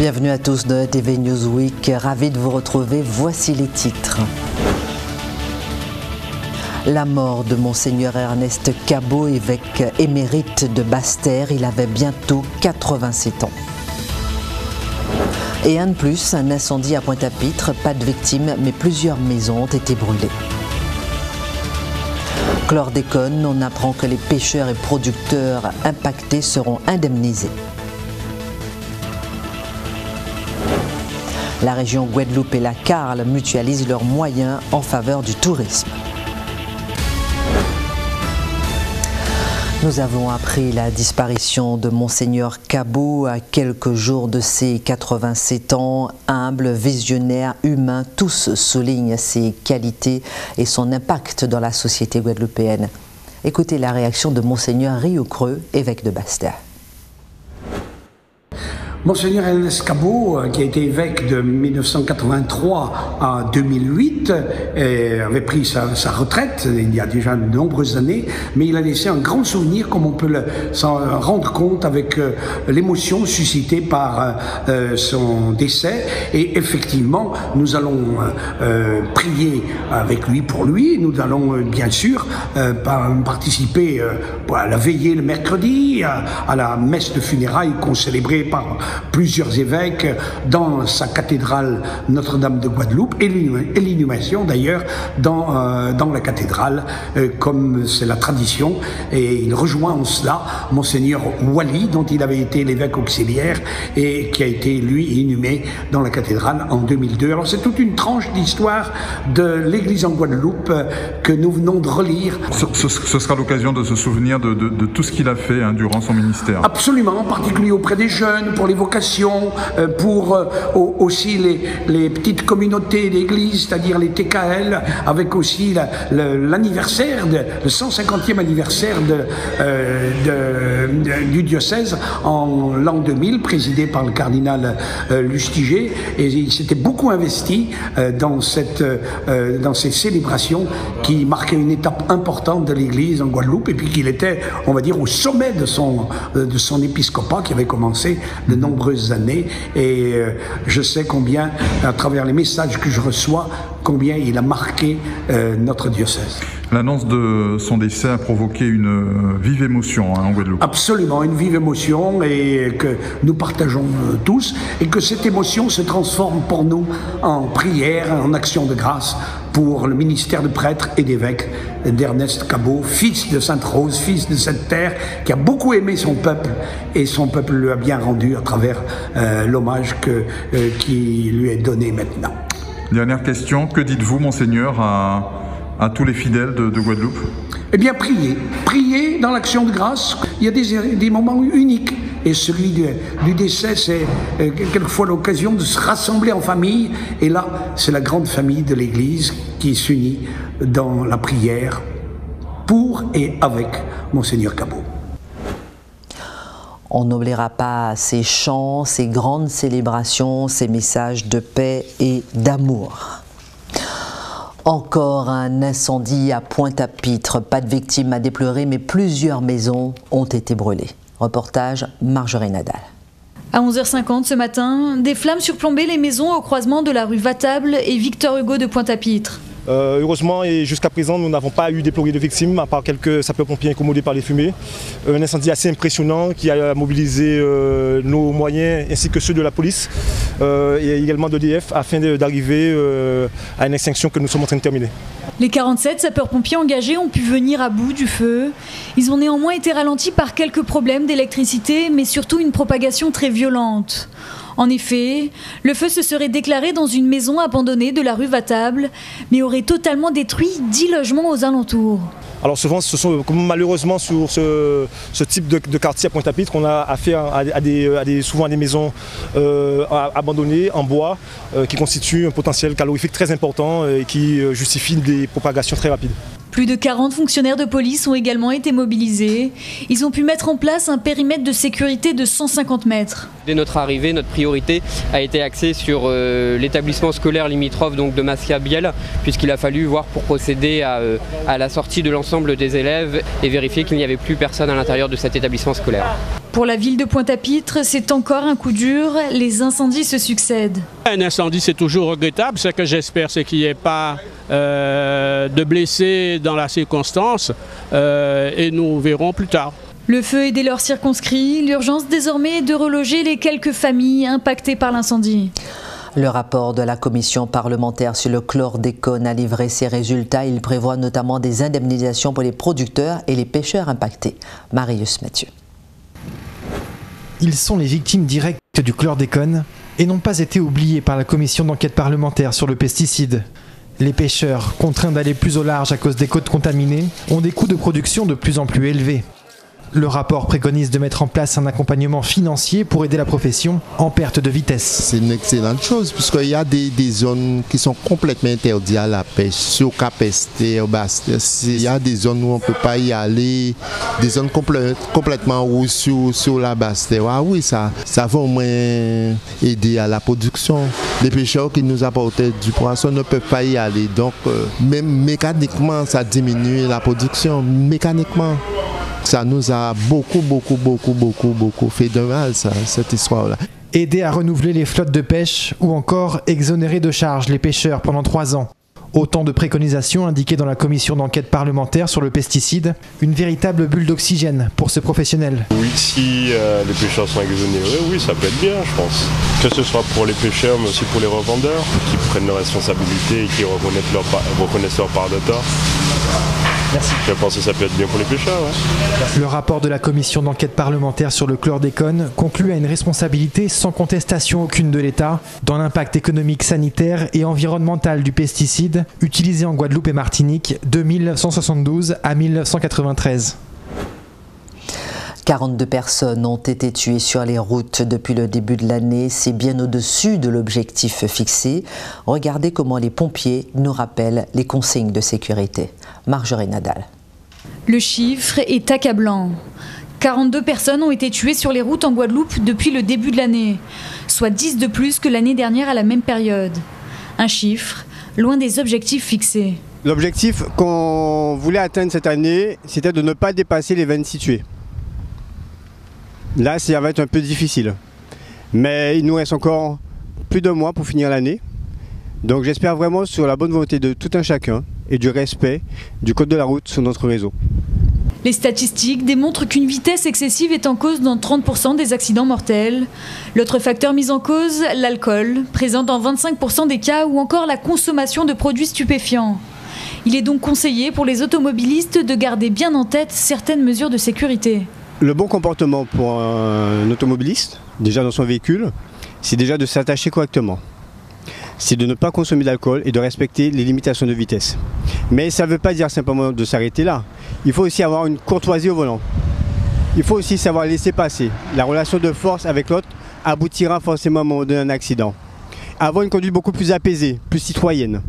Bienvenue à tous de ETV Newsweek, ravi de vous retrouver, voici les titres. La mort de Monseigneur Ernest Cabot, évêque émérite de Basse-Terre, il avait bientôt 87 ans. Et un de plus, un incendie à Pointe-à-Pitre, pas de victimes mais plusieurs maisons ont été brûlées. Chlordécone, on apprend que les pêcheurs et producteurs impactés seront indemnisés. La région Guadeloupe et la Carle mutualisent leurs moyens en faveur du tourisme. Nous avons appris la disparition de Monseigneur Cabot à quelques jours de ses 87 ans. Humble, visionnaire, humain, tous soulignent ses qualités et son impact dans la société guadeloupéenne. Écoutez la réaction de Monseigneur Riocreux, évêque de Basse-Terre. Monseigneur Ernest Cabot, qui a été évêque de 1983 à 2008, avait pris sa retraite il y a déjà de nombreuses années, mais il a laissé un grand souvenir, comme on peut s'en rendre compte avec l'émotion suscitée par son décès. Et effectivement, nous allons prier avec lui pour lui. Nous allons bien sûr participer à la veillée le mercredi, à la messe de funérailles qu'on célébrait par plusieurs évêques dans sa cathédrale Notre-Dame de Guadeloupe et l'inhumation d'ailleurs dans la cathédrale comme c'est la tradition, et il rejoint en cela Monseigneur Wally, dont il avait été l'évêque auxiliaire et qui a été lui inhumé dans la cathédrale en 2002. Alors c'est toute une tranche d'histoire de l'Église en Guadeloupe que nous venons de relire. Ce sera l'occasion de se souvenir de tout ce qu'il a fait durant son ministère. Absolument, en particulier auprès des jeunes, pour les vocations, pour aussi les petites communautés d'église, c'est-à-dire les TKL, avec aussi l'anniversaire, le 150e anniversaire du diocèse en l'an 2000, présidé par le cardinal Lustiger, et il s'était beaucoup investi dans ces célébrations qui marquaient une étape importante de l'église en Guadeloupe, et puis qu'il était, on va dire, au sommet de son épiscopat qui avait commencé de nombreuses années, et je sais combien, à travers les messages que je reçois, combien il a marqué notre diocèse. L'annonce de son décès a provoqué une vive émotion en Guadeloupe. Absolument, une vive émotion, et que nous partageons tous, et que cette émotion se transforme pour nous en prière, en action de grâce pour le ministère de prêtres et d'évêques d'Ernest Cabot, fils de Sainte-Rose, fils de cette terre, qui a beaucoup aimé son peuple, et son peuple lui a bien rendu à travers l'hommage qui lui est donné maintenant. Dernière question, que dites-vous, Monseigneur, à tous les fidèles de Guadeloupe? Eh bien, priez dans l'action de grâce. Il y a des moments uniques. Et celui du décès, c'est quelquefois l'occasion de se rassembler en famille. Et là, c'est la grande famille de l'Église qui s'unit dans la prière pour et avec Monseigneur Cabot. On n'oubliera pas ces chants, ces grandes célébrations, ces messages de paix et d'amour. Encore un incendie à Pointe-à-Pitre. Pas de victimes à déplorer, mais plusieurs maisons ont été brûlées. Reportage Marjorie Nadal. À 11h50 ce matin, des flammes surplombaient les maisons au croisement de la rue Vatable et Victor Hugo de Pointe-à-Pitre. Heureusement, et jusqu'à présent, nous n'avons pas eu déploré de victimes, à part quelques sapeurs-pompiers incommodés par les fumées. Un incendie assez impressionnant qui a mobilisé nos moyens ainsi que ceux de la police et également d'EDF afin d'arriver à une extinction que nous sommes en train de terminer. Les 47 sapeurs-pompiers engagés ont pu venir à bout du feu. Ils ont néanmoins été ralentis par quelques problèmes d'électricité, mais surtout une propagation très violente. En effet, le feu se serait déclaré dans une maison abandonnée de la rue Vatable, mais aurait totalement détruit 10 logements aux alentours. Alors souvent, malheureusement, sur ce type de quartier à Pointe-à-Pitre, on a affaire souvent à des maisons abandonnées, en bois, qui constituent un potentiel calorifique très important et qui justifient des propagations très rapides. Plus de 40 fonctionnaires de police ont également été mobilisés. Ils ont pu mettre en place un périmètre de sécurité de 150 mètres. Dès notre arrivée, notre priorité a été axée sur l'établissement scolaire limitrophe donc de Mascabiel, puisqu'il a fallu voir pour procéder à la sortie de l'ensemble des élèves et vérifier qu'il n'y avait plus personne à l'intérieur de cet établissement scolaire. Pour la ville de Pointe-à-Pitre, c'est encore un coup dur, les incendies se succèdent. Un incendie, c'est toujours regrettable. Ce que j'espère, c'est qu'il n'y ait pas de blessés dans la circonstance et nous verrons plus tard. Le feu est dès lors circonscrit. L'urgence désormais est de reloger les quelques familles impactées par l'incendie. Le rapport de la commission parlementaire sur le chlordécone a livré ses résultats. Il prévoit notamment des indemnisations pour les producteurs et les pêcheurs impactés. Marius Mathieu. Ils sont les victimes directes du chlordécone et n'ont pas été oubliés par la commission d'enquête parlementaire sur le pesticide. Les pêcheurs, contraints d'aller plus au large à cause des côtes contaminées, ont des coûts de production de plus en plus élevés. Le rapport préconise de mettre en place un accompagnement financier pour aider la profession en perte de vitesse. C'est une excellente chose puisqu'il y a des zones qui sont complètement interdites à la pêche, sur Capester, Bastia. Il y a des zones où on ne peut pas y aller, des zones complètement rouges sur la Bastia. Ah oui, ça va au moins aider à la production. Les pêcheurs qui nous apportaient du poisson ne peuvent pas y aller. Donc, même mécaniquement, ça diminue la production, mécaniquement. Ça nous a beaucoup fait de mal, cette histoire-là. Aider à renouveler les flottes de pêche ou encore exonérer de charges les pêcheurs pendant 3 ans. Autant de préconisations indiquées dans la commission d'enquête parlementaire sur le pesticide. Une véritable bulle d'oxygène pour ce professionnel. Oui, si les pêcheurs sont exonérés, oui, ça peut être bien, je pense. Que ce soit pour les pêcheurs, mais aussi pour les revendeurs, qui prennent leurs responsabilités et qui reconnaissent leur part de tort. Merci. Je pense que ça peut être bien pour les pêcheurs. Ouais. Le rapport de la commission d'enquête parlementaire sur le chlordécone conclut à une responsabilité sans contestation aucune de l'État dans l'impact économique, sanitaire et environnemental du pesticide utilisé en Guadeloupe et Martinique de 1172 à 1193. 42 personnes ont été tuées sur les routes depuis le début de l'année. C'est bien au-dessus de l'objectif fixé. Regardez comment les pompiers nous rappellent les consignes de sécurité. Marjorie Nadal. Le chiffre est accablant. 42 personnes ont été tuées sur les routes en Guadeloupe depuis le début de l'année, soit 10 de plus que l'année dernière à la même période. Un chiffre loin des objectifs fixés. L'objectif qu'on voulait atteindre cette année, c'était de ne pas dépasser les 26 tués. Là, ça va être un peu difficile. Mais il nous reste encore plus d'un mois pour finir l'année. Donc j'espère vraiment sur la bonne volonté de tout un chacun et du respect du code de la route sur notre réseau. Les statistiques démontrent qu'une vitesse excessive est en cause dans 30% des accidents mortels. L'autre facteur mis en cause, l'alcool, présent dans 25% des cas ou encore la consommation de produits stupéfiants. Il est donc conseillé pour les automobilistes de garder bien en tête certaines mesures de sécurité. Le bon comportement pour un automobiliste, déjà dans son véhicule, c'est déjà de s'attacher correctement. C'est de ne pas consommer d'alcool et de respecter les limitations de vitesse. Mais ça ne veut pas dire simplement de s'arrêter là. Il faut aussi avoir une courtoisie au volant. Il faut aussi savoir laisser passer. La relation de force avec l'autre aboutira forcément à un moment donné à un accident. Avoir une conduite beaucoup plus apaisée, plus citoyenne.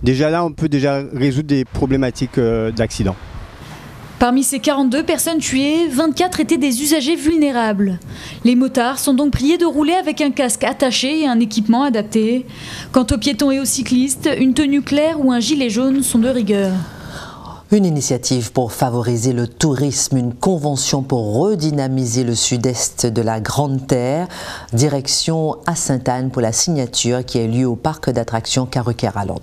Déjà là, on peut déjà résoudre des problématiques d'accident. Parmi ces 42 personnes tuées, 24 étaient des usagers vulnérables. Les motards sont donc priés de rouler avec un casque attaché et un équipement adapté. Quant aux piétons et aux cyclistes, une tenue claire ou un gilet jaune sont de rigueur. Une initiative pour favoriser le tourisme, une convention pour redynamiser le sud-est de la Grande Terre. Direction à Sainte-Anne pour la signature qui a lieu au parc d'attractions Carrequeraland.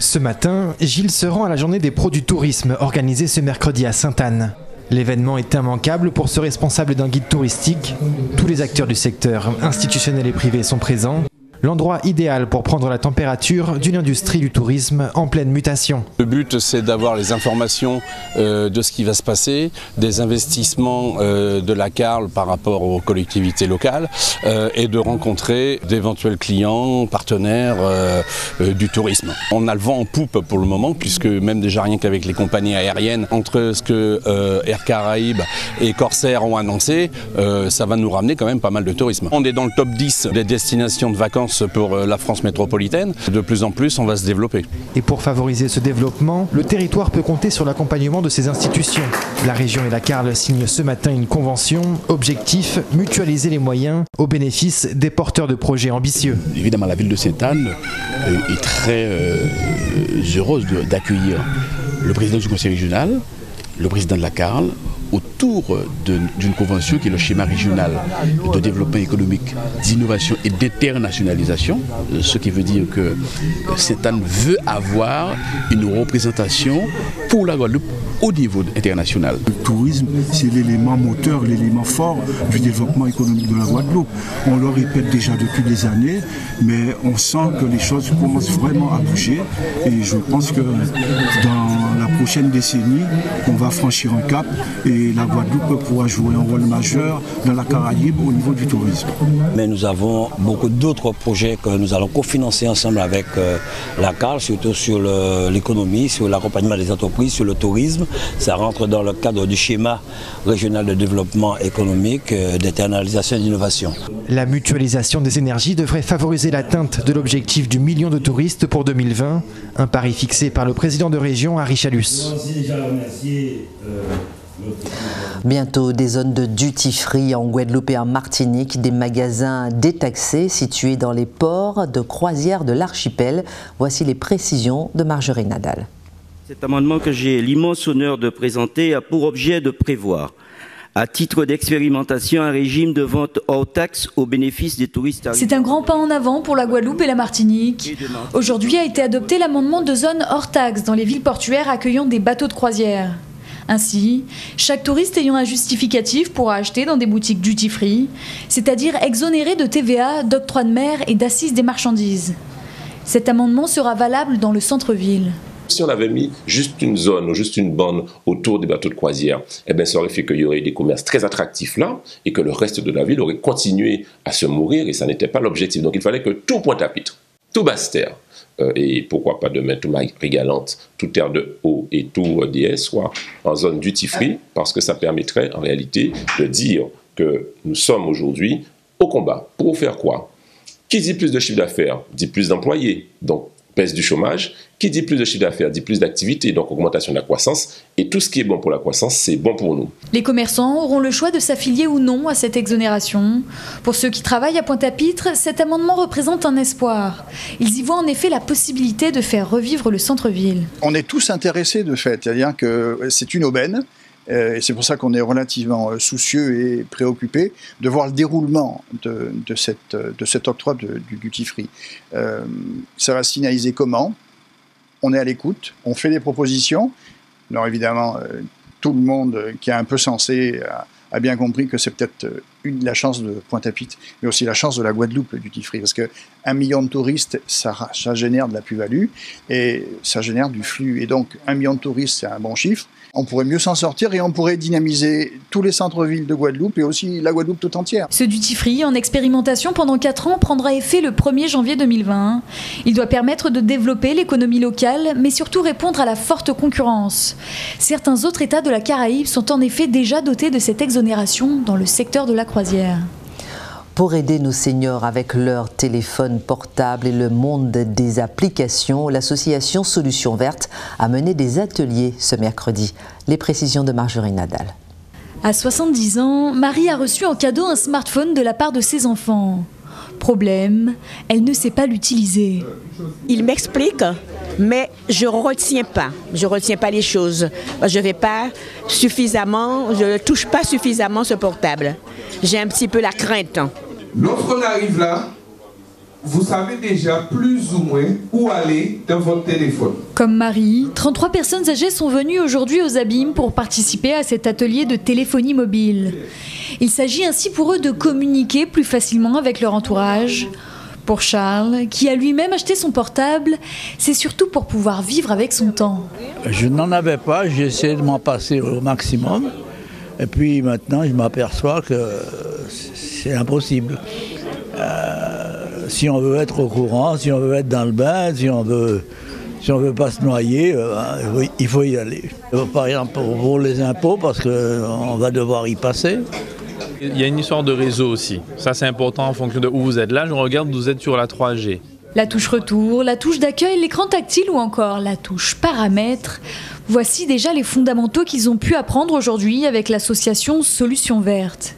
Ce matin, Gilles se rend à la journée des pros du tourisme organisée ce mercredi à Sainte-Anne. L'événement est immanquable pour ce responsable d'un guide touristique. Tous les acteurs du secteur, institutionnels et privés, sont présents. L'endroit idéal pour prendre la température d'une industrie du tourisme en pleine mutation. Le but, c'est d'avoir les informations de ce qui va se passer, des investissements de la CARL par rapport aux collectivités locales et de rencontrer d'éventuels clients, partenaires du tourisme. On a le vent en poupe pour le moment, puisque même déjà rien qu'avec les compagnies aériennes, entre ce que Air Caraïbes et Corsair ont annoncé, ça va nous ramener quand même pas mal de tourisme. On est dans le top 10 des destinations de vacances pour la France métropolitaine. De plus en plus, on va se développer. Et pour favoriser ce développement, le territoire peut compter sur l'accompagnement de ses institutions. La région et la CARL signent ce matin une convention. Objectif, mutualiser les moyens au bénéfice des porteurs de projets ambitieux. Évidemment, la ville de Sainte-Anne est très heureuse d'accueillir le président du conseil régional, le président de la CARL, autour d'une convention qui est le schéma régional de développement économique, d'innovation et d'internationalisation, ce qui veut dire que Sainte-Anne veut avoir une représentation pour la Guadeloupe au niveau international. Le tourisme, c'est l'élément moteur, l'élément fort du développement économique de la Guadeloupe. On le répète déjà depuis des années, mais on sent que les choses commencent vraiment à bouger et je pense que dans la prochaine décennie, on va franchir un cap et la Guadeloupe pourra jouer un rôle majeur dans la Caraïbe au niveau du tourisme. Mais nous avons beaucoup d'autres projets que nous allons cofinancer ensemble avec la CAR, surtout sur l'économie, sur l'accompagnement des entreprises, sur le tourisme. Ça rentre dans le cadre du schéma régional de développement économique, d'internalisation et d'innovation. La mutualisation des énergies devrait favoriser l'atteinte de l'objectif du million de touristes pour 2020, un pari fixé par le président de région, Henri Chalous. Bientôt, des zones de duty-free en Guadeloupe et en Martinique, des magasins détaxés situés dans les ports de croisière de l'archipel. Voici les précisions de Marjorie Nadal. Cet amendement que j'ai l'immense honneur de présenter a pour objet de prévoir, à titre d'expérimentation, un régime de vente hors taxe au bénéfice des touristes. C'est un grand pas en avant pour la Guadeloupe et la Martinique. Aujourd'hui a été adopté l'amendement de zone hors taxe dans les villes portuaires accueillant des bateaux de croisière. Ainsi, chaque touriste ayant un justificatif pourra acheter dans des boutiques duty-free, c'est-à-dire exonérées de TVA, d'octroi de mer et d'assises des marchandises. Cet amendement sera valable dans le centre-ville. Si on avait mis juste une zone ou juste une bande autour des bateaux de croisière, eh bien, ça aurait fait qu'il y aurait des commerces très attractifs là et que le reste de la ville aurait continué à se mourir et ça n'était pas l'objectif. Donc il fallait que tout Pointe-à-Pitre, tout Basse-Terre et pourquoi pas demain tout Marie-Galante, tout Terre de Haut et tout DS soit en zone duty-free parce que ça permettrait en réalité de dire que nous sommes aujourd'hui au combat. Pour faire quoi? Qui dit plus de chiffre d'affaires dit plus d'employés. Donc baisse du chômage, qui dit plus de chiffre d'affaires, dit plus d'activité, donc augmentation de la croissance. Et tout ce qui est bon pour la croissance, c'est bon pour nous. Les commerçants auront le choix de s'affilier ou non à cette exonération. Pour ceux qui travaillent à Pointe-à-Pitre, cet amendement représente un espoir. Ils y voient en effet la possibilité de faire revivre le centre-ville. On est tous intéressés de fait, c'est-à-dire que c'est une aubaine. Et c'est pour ça qu'on est relativement soucieux et préoccupé de voir le déroulement de cet octroi du duty-free. Ça va signaliser comment? On est à l'écoute, on fait des propositions. Alors évidemment, tout le monde qui est un peu sensé a bien compris que c'est peut-être la chance de Pointe-à-Pitre, mais aussi la chance de la Guadeloupe du duty-free, parce que 1 million de touristes, ça génère de la plus-value et ça génère du flux. Et donc 1 million de touristes, c'est un bon chiffre. On pourrait mieux s'en sortir et on pourrait dynamiser tous les centres-villes de Guadeloupe et aussi la Guadeloupe tout entière. Ce duty-free en expérimentation pendant 4 ans prendra effet le 1er janvier 2020. Il doit permettre de développer l'économie locale, mais surtout répondre à la forte concurrence. Certains autres États de la Caraïbe sont en effet déjà dotés de cette exonération dans le secteur de la croisière. Pour aider nos seniors avec leur téléphone portable et le monde des applications, l'association Solutions Vertes a mené des ateliers ce mercredi. Les précisions de Marjorie Nadal. À 70 ans, Marie a reçu en cadeau un smartphone de la part de ses enfants. Problème, elle ne sait pas l'utiliser. Il m'explique, mais je ne retiens pas. Je ne retiens pas les choses. Je ne vais pas suffisamment, je ne touche pas suffisamment ce portable. J'ai un petit peu la crainte. Lorsqu'on arrive là, vous savez déjà plus ou moins où aller dans votre téléphone. Comme Marie, 33 personnes âgées sont venues aujourd'hui aux Abîmes pour participer à cet atelier de téléphonie mobile. Il s'agit ainsi pour eux de communiquer plus facilement avec leur entourage. Pour Charles, qui a lui-même acheté son portable, c'est surtout pour pouvoir vivre avec son temps. Je n'en avais pas, j'ai essayé de m'en passer au maximum. Et puis maintenant, je m'aperçois que c'est impossible. Si on veut être au courant, si on veut être dans le bain, si on veut pas se noyer, il faut y aller. Par exemple pour les impôts, parce qu'on va devoir y passer. Il y a une histoire de réseau aussi. Ça c'est important en fonction de où vous êtes. Là, je regarde, vous êtes sur la 3G. La touche retour, la touche d'accueil, l'écran tactile ou encore la touche paramètres. Voici déjà les fondamentaux qu'ils ont pu apprendre aujourd'hui avec l'association Solutions Vertes.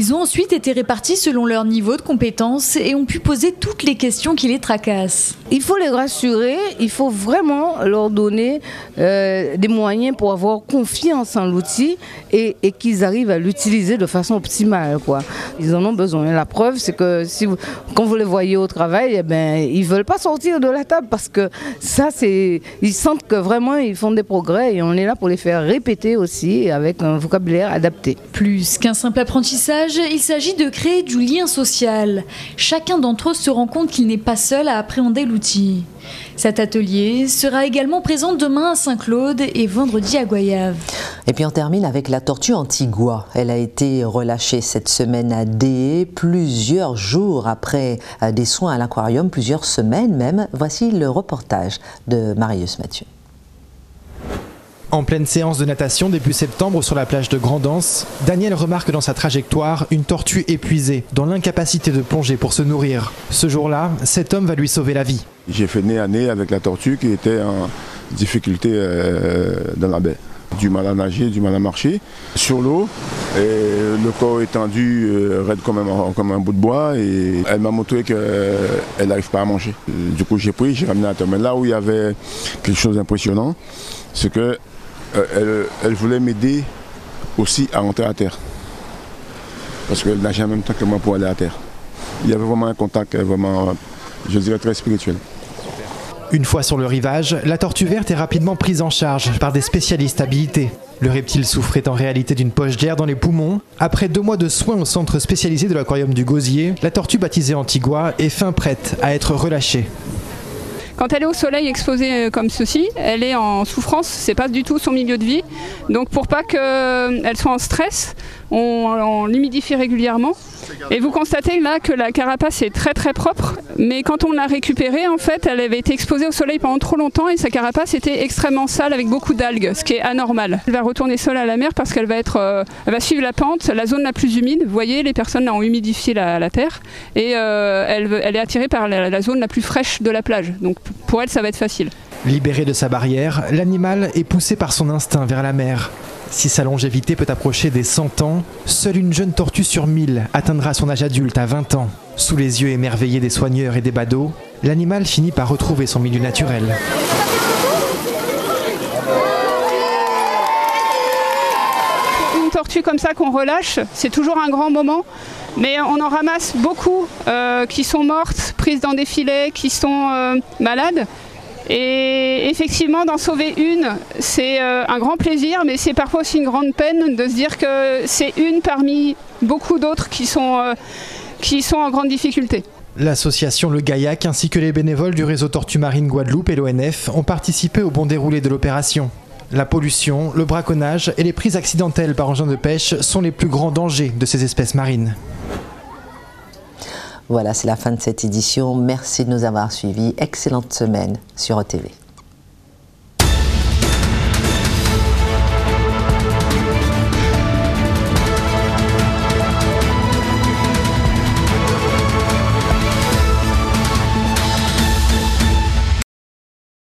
Ils ont ensuite été répartis selon leur niveau de compétences et ont pu poser toutes les questions qui les tracassent. Il faut les rassurer, il faut vraiment leur donner des moyens pour avoir confiance en l'outil et qu'ils arrivent à l'utiliser de façon optimale, quoi. Ils en ont besoin. La preuve, c'est que quand vous les voyez au travail, eh ben, ils ne veulent pas sortir de la table parce que ça, ils sentent que vraiment ils font des progrès et on est là pour les faire répéter aussi avec un vocabulaire adapté. Plus qu'un simple apprentissage, il s'agit de créer du lien social. Chacun d'entre eux se rend compte qu'il n'est pas seul à appréhender l'outil. Cet atelier sera également présent demain à Saint-Claude et vendredi à Goyave. Et puis on termine avec la tortue Antigua. Elle a été relâchée cette semaine à Dé, plusieurs jours après des soins à l'aquarium, plusieurs semaines même. Voici le reportage de Marius Mathieu. En pleine séance de natation début septembre sur la plage de Grand-Anse, Daniel remarque dans sa trajectoire une tortue épuisée, dans l'incapacité de plonger pour se nourrir. Ce jour-là, cet homme va lui sauver la vie. J'ai fait nez à nez avec la tortue qui était en difficulté dans la baie. Du mal à nager, du mal à marcher, sur l'eau, le corps étendu, raide comme un bout de bois, et elle m'a montré qu'elle n'arrive pas à manger. Du coup j'ai pris, j'ai ramené à terre. Mais là où il y avait quelque chose d'impressionnant, c'est que elle voulait m'aider aussi à rentrer à terre. Parce qu'elle nageait en même temps que moi pour aller à terre. Il y avait vraiment un contact, vraiment, je dirais, très spirituel. Une fois sur le rivage, la tortue verte est rapidement prise en charge par des spécialistes habilités. Le reptile souffrait en réalité d'une poche d'air dans les poumons. Après 2 mois de soins au centre spécialisé de l'aquarium du Gosier, la tortue baptisée Antigua est fin prête à être relâchée. Quand elle est au soleil exposée comme ceci, elle est en souffrance, c'est pas du tout son milieu de vie. Donc pour pas qu'elle soit en stress, on l'humidifie régulièrement. Et vous constatez là que la carapace est très très propre, mais quand on l'a récupérée, en fait, elle avait été exposée au soleil pendant trop longtemps et sa carapace était extrêmement sale avec beaucoup d'algues, ce qui est anormal. Elle va retourner seule à la mer parce qu'elle va suivre la pente, la zone la plus humide. Vous voyez, les personnes là ont humidifié la terre et elle est attirée par la zone la plus fraîche de la plage. Donc pour elle, ça va être facile. Libérée de sa barrière, l'animal est poussé par son instinct vers la mer. Si sa longévité peut approcher des 100 ans, seule une jeune tortue sur 1000 atteindra son âge adulte à 20 ans. Sous les yeux émerveillés des soigneurs et des badauds, l'animal finit par retrouver son milieu naturel. Une tortue comme ça qu'on relâche, c'est toujours un grand moment. Mais on en ramasse beaucoup qui sont mortes, prises dans des filets, qui sont malades. Et effectivement, d'en sauver une, c'est un grand plaisir, mais c'est parfois aussi une grande peine de se dire que c'est une parmi beaucoup d'autres qui sont en grande difficulté. L'association Le Gaillac ainsi que les bénévoles du réseau Tortue Marine Guadeloupe et l'ONF ont participé au bon déroulé de l'opération. La pollution, le braconnage et les prises accidentelles par engins de pêche sont les plus grands dangers de ces espèces marines. Voilà, c'est la fin de cette édition. Merci de nous avoir suivis. Excellente semaine sur ETV.